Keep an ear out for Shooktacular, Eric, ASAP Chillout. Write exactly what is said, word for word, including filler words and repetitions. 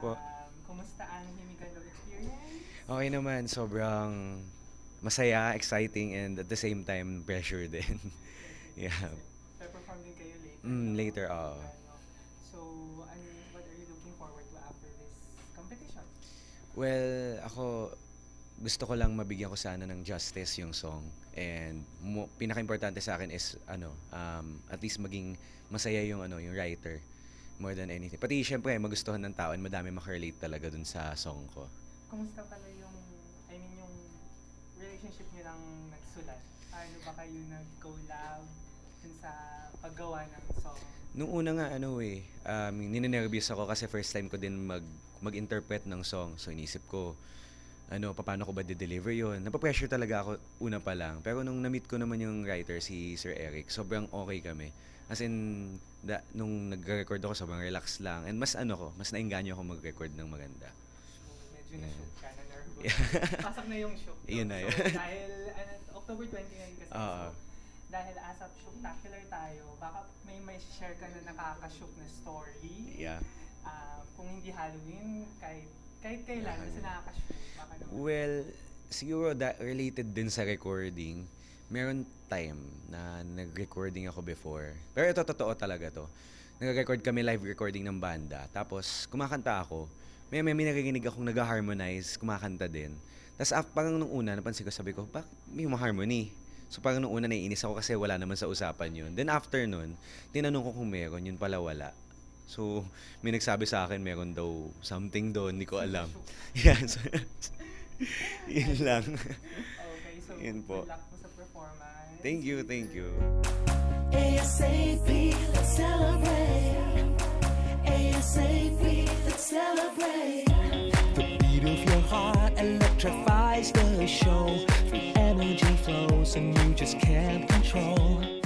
po. Um, kumusta ang Himigalo experience? Okay naman, sobrang masaya, exciting, and at the same time, pressure din. Yeah. Perform din kayo later? Mm, later, oo. Uh, so, ano, what are you looking forward to after this competition? Well, ako, gusto ko lang mabigyan ko sana ng justice yung song. And pinaka-importante sa akin is, ano, um, at least maging masaya yung, ano, yung writer. More than anything. Pati siyempre, magustuhan ng tao and madami makarelate talaga dun sa song ko. Kumusta pala yung, I mean, yung relationship niyo lang nagsulat? Ano ba kayo nag-collab dun sa paggawa ng song? Nung una nga, ano eh, um, ninenervyos ako kasi first time ko din mag, mag-interpret ng song. So, inisip ko, ano, paano ko ba de-deliver yun? Napapressure talaga ako una pa lang. Pero nung na-meet ko naman yung writer, si Sir Eric, sobrang okay kami. As in, da, nung nag-record ako, sobrang relax lang. And mas ano ko, mas nainganyo ako mag-record ng maganda. So, medyo yeah. na-shoot ka, na-nervous. Yeah. Pasok na yung shoot. Yun na yun. So, dahil uh, October twenty-ninth kasi, uh, so, dahil ASAP Shooktacular tayo, baka may may share ka na nakaka-shook na story. Yeah. Uh, kung hindi Halloween, kahit Kahit kailan, kasi nakakashoot. Well, siguro that related din sa recording. Meron time na nag-recording ako before. Pero ito, totoo talaga to. Nag-record kami live recording ng banda. Tapos, kumakanta ako. May may, may nakikinig akong nag-harmonize, kumakanta din. Tapos, parang nung una, napansin ko, sabi ko, bakit may harmony? So, parang nung una, naiinis ako kasi wala naman sa usapan yun. Then, after nun, tinanong ko kung meron. Yun pala, wala. So, may nagsabi sa akin, meron daw something doon, hindi ko alam. Yan. So, yun lang. Okay, so yun po. Good luck po sa performance. Thank you, thank you. ASAP, let's celebrate. ASAP, let's celebrate. The beat of your heart electrifies the show. The energy flows and you just can't control.